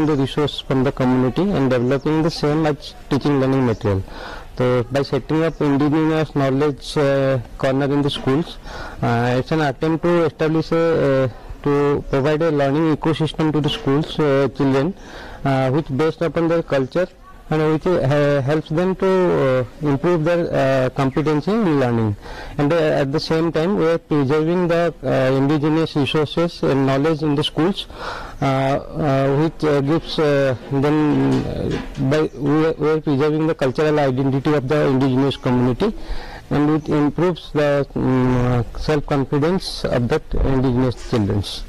getting the resource from the community and developing the same as teaching learning material. So by setting up indigenous knowledge corner in the schools, it's an attempt to establish to provide a learning ecosystem to the schools children, which based upon their culture and which helps them to improve their competency in learning. And at the same time, we are preserving the indigenous resources and knowledge in the schools, which gives them, we are preserving the cultural identity of the indigenous community, and it improves the self-confidence of the indigenous children.